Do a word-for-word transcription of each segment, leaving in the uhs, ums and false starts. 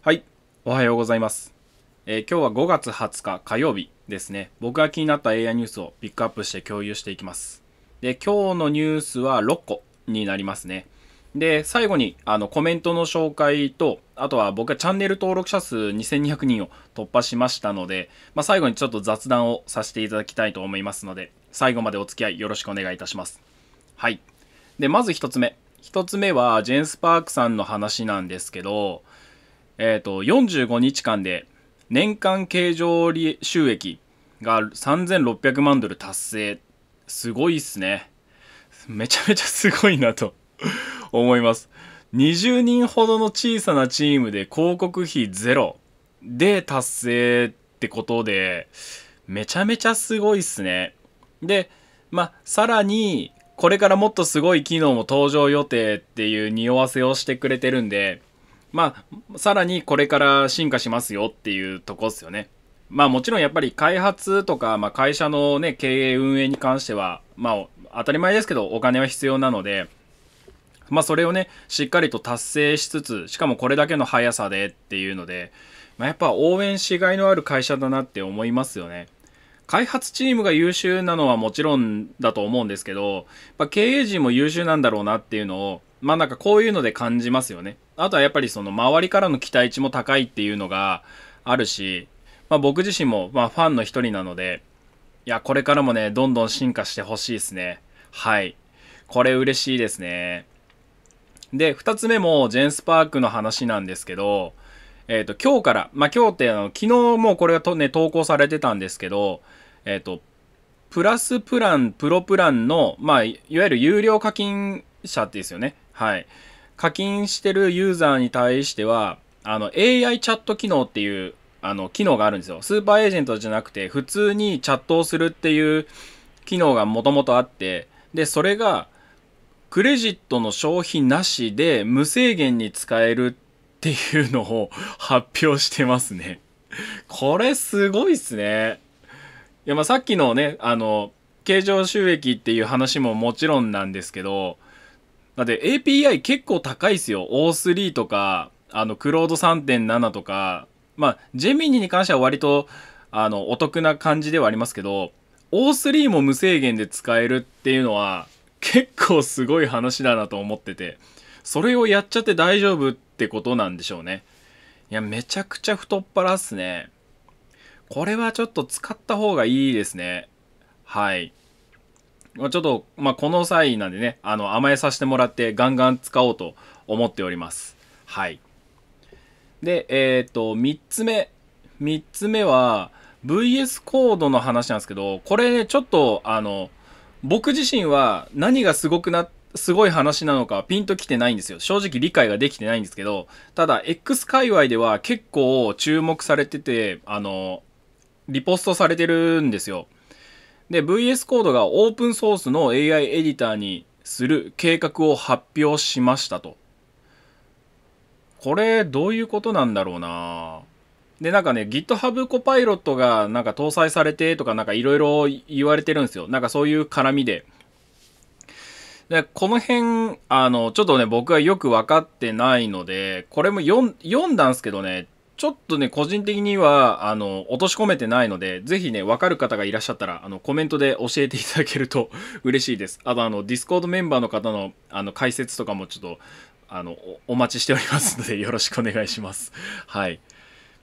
はい、おはようございます、えー、今日はごがつはつか火曜日ですね。僕が気になった エーアイ ニュースをピックアップして共有していきます。で、今日のニュースはろっこになりますね。で、最後にあのコメントの紹介と、あとは僕がチャンネル登録者数にせんにひゃくにんを突破しましたので、まあ、最後にちょっと雑談をさせていただきたいと思いますので、最後までお付き合いよろしくお願いいたします。はい。で、まずひとつめひとつめはジェン・スパークさんの話なんですけど、えーと、よんじゅうごにちかんで年間経常収益がさんぜんろっぴゃくまんドル達成。すごいっすね。めちゃめちゃすごいなと思います。にじゅうにんほどの小さなチームで広告費ゼロで達成ってことで、めちゃめちゃすごいっすね。で、まあ、さらにこれからもっとすごい機能も登場予定っていう匂わせをしてくれてるんで、まあ、さらにこれから進化しますよっていうとこですよね。まあ、もちろんやっぱり開発とか、まあ、会社の、ね、経営運営に関しては、まあ、当たり前ですけどお金は必要なので、まあ、それをねしっかりと達成しつつ、しかもこれだけの速さでっていうので、まあ、やっぱ応援しがいのある会社だなって思いますよね。開発チームが優秀なのはもちろんだと思うんですけど、まあ、経営陣も優秀なんだろうなっていうのを、まあなんかこういうので感じますよね。あとはやっぱりその周りからの期待値も高いっていうのがあるし、まあ、僕自身もまあファンの一人なので、いやこれからもねどんどん進化してほしいですね。はい、これ嬉しいですね。で、ふたつめもジェン・スパークの話なんですけど、えーと今日から、まあ、今日ってあの昨日もうこれがと、ね、投稿されてたんですけど、えーとプラスプランプロプランの、まあ、いわゆる有料課金者ってですよね。はい、課金してるユーザーに対してはあの エーアイ チャット機能っていうあの機能があるんですよ。スーパーエージェントじゃなくて普通にチャットをするっていう機能がもともとあって、でそれがクレジットの消費なしで無制限に使えるっていうのを発表してますね。これすごいっすね。いや、まあさっきのねあの経常収益っていう話ももちろんなんですけど、だって エーピーアイ 結構高いですよ。 オースリー とかあのクロード さんてんなな とか、まあジェミニに関しては割とあのお得な感じではありますけど、 オースリー も無制限で使えるっていうのは結構すごい話だなと思ってて、それをやっちゃって大丈夫ってことなんでしょうね。いや、めちゃくちゃ太っ腹っすね。これはちょっと使った方がいいですね。はい、ちょっと、まあ、この際なんでねあの甘えさせてもらってガンガン使おうと思っております。はい。で、えっとみっつめみっつめは ブイエス コードの話なんですけど、これねちょっとあの僕自身は何がすごくなすごい話なのかピンときてないんですよ。正直理解ができてないんですけど、ただ X 界隈では結構注目されててあのリポストされてるんですよ。で、ブイエス コードがオープンソースの エーアイ エディターにする計画を発表しましたと。これどういうことなんだろうな。で、なんかね GitHub コパイロットがなんか搭載されてとかなんかいろいろ言われてるんですよ。なんかそういう絡みで。で、この辺あのちょっとね僕はよく分かってないので、これも読んだんですけどね、ちょっとね個人的にはあの落とし込めてないので、ぜひね分かる方がいらっしゃったらあのコメントで教えていただけると嬉しいです。あとあのディスコードメンバーの方のあの解説とかもちょっとあの お, お待ちしておりますのでよろしくお願いします。はい。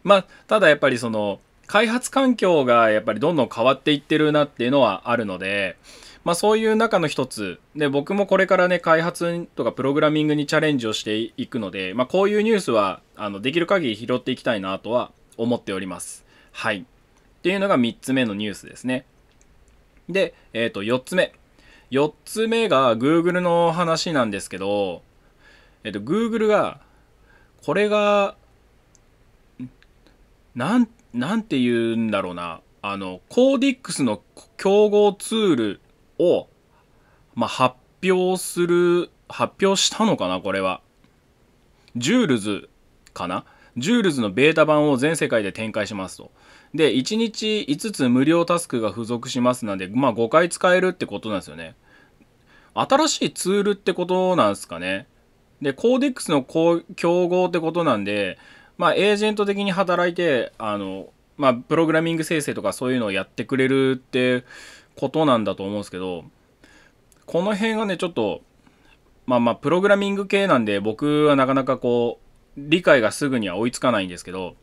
まあただやっぱりその開発環境がやっぱりどんどん変わっていってるなっていうのはあるので、まあそういう中の一つで僕もこれからね開発とかプログラミングにチャレンジをしていくので、まあこういうニュースはあのできる限り拾っていきたいなとは思っております。はい、っていうのがみっつめのニュースですね。で、えっとよっつめよっつめが Google の話なんですけど、えっと Google がこれがなんなんて言うんだろうな、あのコーディックスの競合ツールを、まあ、発表する発表したのかな。これは Jules かな。 Jules のベータ版を全世界で展開しますと。で、いちにちいつつ無料タスクが付属しますので、まあ、ごかい使えるってことなんですよね。新しいツールってことなんですかね。でコーディックスの競合ってことなんで、まあ、エージェント的に働いて、あの、まあ、プログラミング生成とかそういうのをやってくれるってことなんだと思うんですけど、この辺がね、ちょっと、まあまあ、プログラミング系なんで、僕はなかなかこう、理解がすぐには追いつかないんですけど、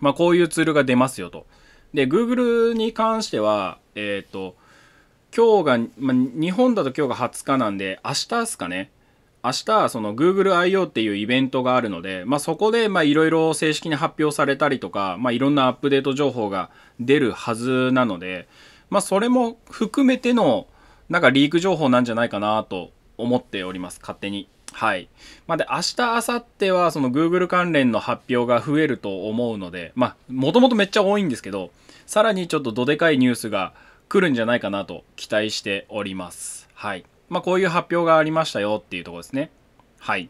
まあ、こういうツールが出ますよと。で、Google に関しては、えっと、今日が、まあ、日本だと今日がはつかなんで、明日ですかね。明日、その Google アイオー っていうイベントがあるので、まあ、そこで、まあ、いろいろ正式に発表されたりとか、まあ、いろんなアップデート情報が出るはずなので、まあ、それも含めての、なんかリーク情報なんじゃないかなと思っております。勝手に。はい。まあ、で、明日、明後日は、その Google 関連の発表が増えると思うので、まあ、もともとめっちゃ多いんですけど、さらにちょっとどでかいニュースが来るんじゃないかなと期待しております。はい。まあ、こういう発表がありましたよっていうところですね。はい。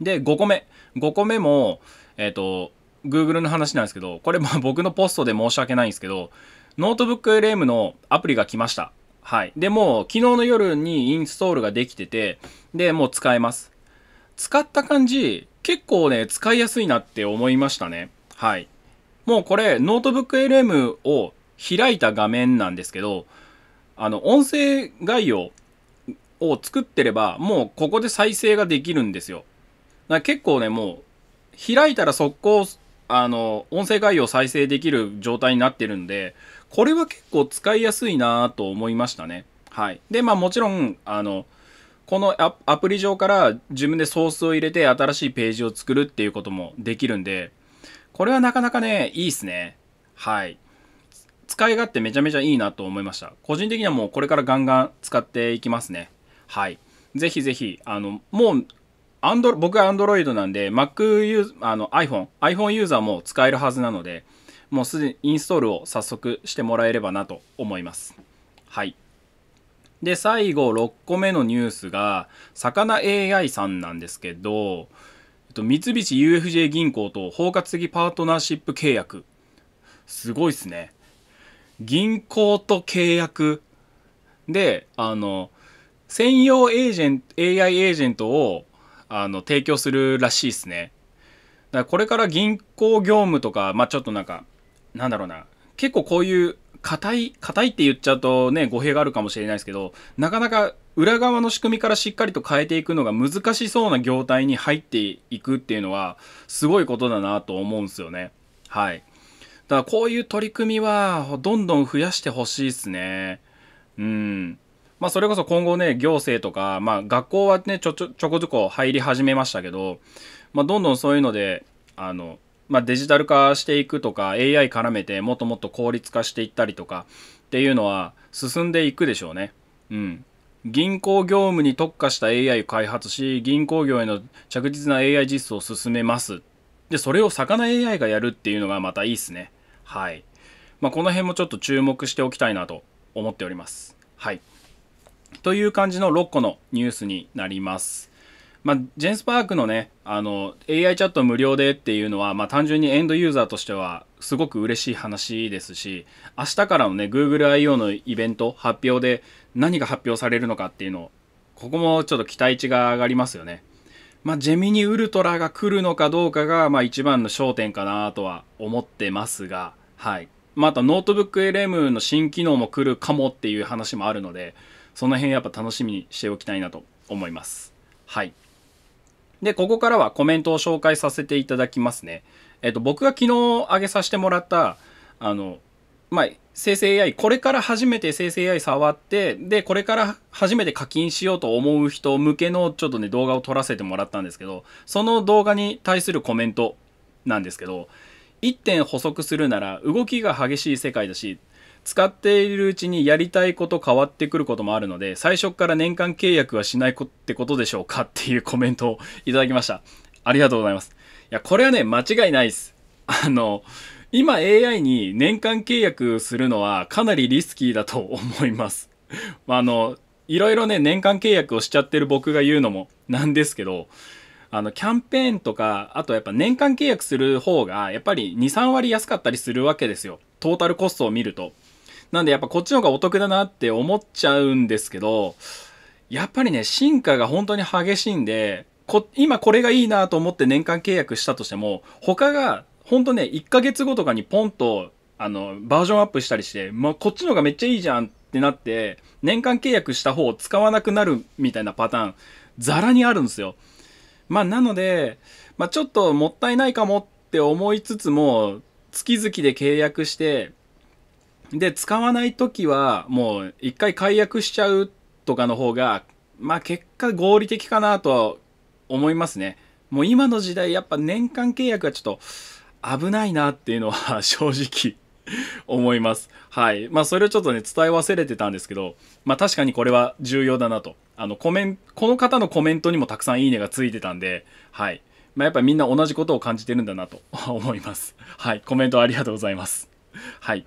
で、ごこめ。ごこめも、えっと、Google の話なんですけど、これ、まあ、僕のポストで申し訳ないんですけど、NotebookLM のアプリが来ました。はい。で、もう昨日の夜にインストールができてて、で、もう使えます。使った感じ、結構ね、使いやすいなって思いましたね。はい。もうこれ、ノートブック エルエム を開いた画面なんですけど、あの、音声概要を作ってれば、もうここで再生ができるんですよ。だから結構ね、もう、開いたら速攻、あの、音声概要を再生できる状態になってるんで、これは結構使いやすいなと思いましたね。はい。で、まあもちろん、あの、このアプリ上から自分でソースを入れて新しいページを作るっていうこともできるんで、これはなかなかね、いいっすね。はい。使い勝手めちゃめちゃいいなと思いました。個人的にはもうこれからガンガン使っていきますね。はい。ぜひぜひ、あの、もう、アンド僕は Android なんで、Mac ユーザー、あの iPhone、iPhone ユーザーも使えるはずなので、もうすでにインストールを早速してもらえればなと思います。はい。で、最後ろっこめのニュースが、魚 エーアイ さんなんですけど、えっと、三菱 ユーエフジェー 銀行と包括的パートナーシップ契約。すごいっすね。銀行と契約。で、あの、専用エージェント、エーアイ エージェントを、あの提供するらしいですね。だからこれから銀行業務とか、まあ、ちょっとなんか、なんだろうな、結構こういう硬い、硬いって言っちゃうとね、語弊があるかもしれないですけど、なかなか裏側の仕組みからしっかりと変えていくのが難しそうな業態に入っていくっていうのは、すごいことだなと思うんですよね。はい。だからこういう取り組みは、どんどん増やしてほしいですね。うん。まあそれこそ今後ね、行政とか、まあ学校はね、ちょちょ、ちょこちょこ入り始めましたけど、まあどんどんそういうので、あの、まあデジタル化していくとか、エーアイ 絡めてもっともっと効率化していったりとかっていうのは進んでいくでしょうね。うん。銀行業務に特化した エーアイ を開発し、銀行業への着実な エーアイ 実装を進めます。で、それを魚 エーアイ がやるっていうのがまたいいっすね。はい。まあこの辺もちょっと注目しておきたいなと思っております。はい。という感じのろっこのニュースになります。まあ、ジェンスパークのね、あの、エーアイ チャット無料でっていうのは、まあ、単純にエンドユーザーとしてはすごく嬉しい話ですし、明日からのね、Google アイオー のイベント発表で何が発表されるのかっていうのを、ここもちょっと期待値が上がりますよね。まあ、ジェミニウルトラが来るのかどうかが、まあ、一番の焦点かなとは思ってますが、はい。まあ、あと、ノートブック エルエム の新機能も来るかもっていう話もあるので、その辺やっぱ楽しみにしておきたいなと思います。はい。で、ここからはコメントを紹介させていただきますね。えっと、僕が昨日上げさせてもらった、あの、まあ、生成 エーアイ、これから初めて生成 エーアイ 触って、で、これから初めて課金しようと思う人向けのちょっとね、動画を撮らせてもらったんですけど、その動画に対するコメントなんですけど、いってん補足するなら、動きが激しい世界だし、使っているうちにやりたいこと変わってくることもあるので、最初から年間契約はしないってことでしょうかっていうコメントをいただきました。ありがとうございます。いや、これはね、間違いないです。あの、今 エーアイ に年間契約するのはかなりリスキーだと思います。あの、いろいろね、年間契約をしちゃってる僕が言うのもなんですけど、あの、キャンペーンとか、あとやっぱ年間契約する方が、やっぱりに、さんわり安かったりするわけですよ。トータルコストを見ると。なんでやっぱこっちの方がお得だなって思っちゃうんですけど、やっぱりね、進化が本当に激しいんで、こ今これがいいなと思って年間契約したとしても、他が本当ねいっかげつごとかにポンとあのバージョンアップしたりして、まあ、こっちの方がめっちゃいいじゃんってなって年間契約した方を使わなくなるみたいなパターンざらにあるんですよ。まあ、なので、まあ、ちょっともったいないかもって思いつつも月々で契約してで使わない時はもう一回解約しちゃうとかの方がまあ結果合理的かなとは思いますね。もう今の時代やっぱ年間契約はちょっと危ないなっていうのは正直思います。はい。まあそれをちょっとね伝え忘れてたんですけど、まあ確かにこれは重要だなと。あのコメンこの方のコメントにもたくさんいいねがついてたんで、はい。まあやっぱりみんな同じことを感じてるんだなと思います。はい。コメントありがとうございます。はい。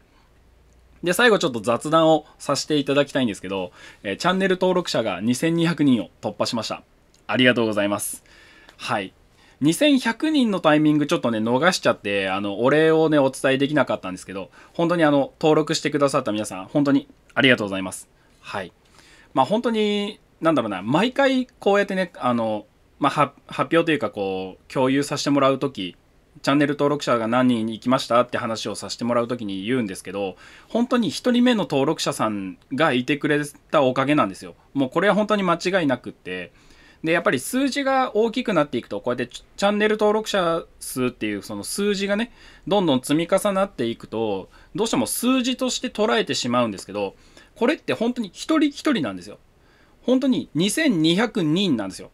で最後ちょっと雑談をさせていただきたいんですけど、えー、チャンネル登録者がにせんにひゃくにんを突破しました。ありがとうございます。はい。にせんひゃくにんのタイミングちょっとね逃しちゃってあのお礼をねお伝えできなかったんですけど、本当にあの登録してくださった皆さん本当にありがとうございます。はい。まあ本当に何だろうな、毎回こうやってねあの、まあ、発表というかこう共有させてもらう時、チャンネル登録者が何人行きましたって話をさせてもらう時に言うんですけど、本当にひとりめの登録者さんがいてくれたおかげなんですよ。もうこれは本当に間違いなくって、でやっぱり数字が大きくなっていくとこうやってチャンネル登録者数っていうその数字がねどんどん積み重なっていくとどうしても数字として捉えてしまうんですけど、これって本当に一人一人なんですよ。本当ににせんにひゃくにんなんですよ。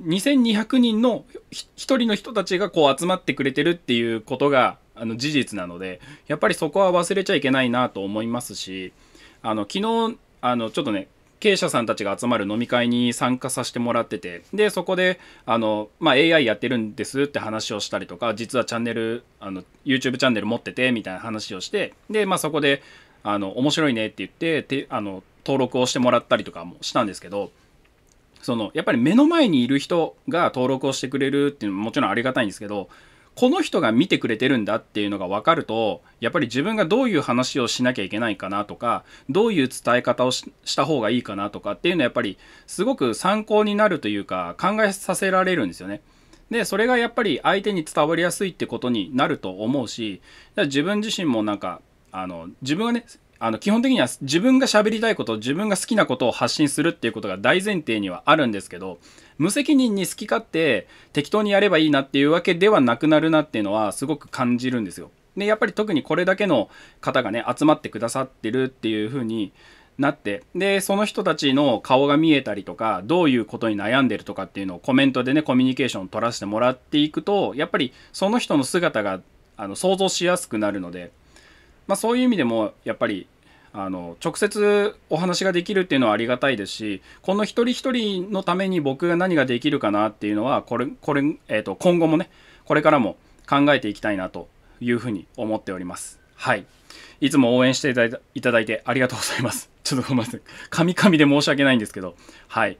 にせんにひゃくにんのひとりの人たちがこう集まってくれてるっていうことがあの事実なので、やっぱりそこは忘れちゃいけないなと思いますし、あの昨日あのちょっとね経営者さんたちが集まる飲み会に参加させてもらってて、でそこであの、まあ、エーアイ やってるんですって話をしたりとか、実はチャンネルあの YouTube チャンネル持っててみたいな話をして、で、まあ、そこであの面白いねって言っててあの登録をしてもらったりとかもしたんですけど、そのやっぱり目の前にいる人が登録をしてくれるっていうのももちろんありがたいんですけど、この人が見てくれてるんだっていうのが分かるとやっぱり自分がどういう話をしなきゃいけないかなとか、どういう伝え方を し, した方がいいかなとかっていうのはやっぱりすごく参考になるというか考えさせられるんですよね。でそれがやっぱり相手に伝わりやすいってことになると思うし、自分自身もなんかあの自分がねあの基本的には自分が喋りたいこと、自分が好きなことを発信するっていうことが大前提にはあるんですけど、無責任に好き勝手適当にやればいいなっていうわけではなくなるなっていうのはすごく感じるんですよ。でやっぱり特にこれだけの方がね集まってくださってるっていう風になって、でその人たちの顔が見えたりとか、どういうことに悩んでるとかっていうのをコメントでねコミュニケーションを取らせてもらっていくと、やっぱりその人の姿があの想像しやすくなるので。まあそういう意味でもやっぱりあの直接お話ができるっていうのはありがたいですし、この一人一人のために僕が何ができるかなっていうのはこれこれ、えー、と今後もねこれからも考えていきたいなというふうに思っております。はい、いつも応援していただい た, いただいてありがとうございます。ちょっとごめんなさい、カミカミで申し訳ないんですけど、はい、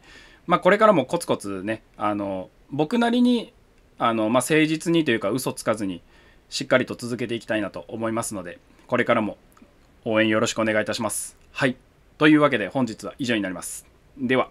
まあ、これからもコツコツねあの僕なりにあの、まあ、誠実にというか嘘つかずにしっかりと続けていきたいなと思いますので、これからも応援よろしくお願いいたします。はい。というわけで本日は以上になります。では。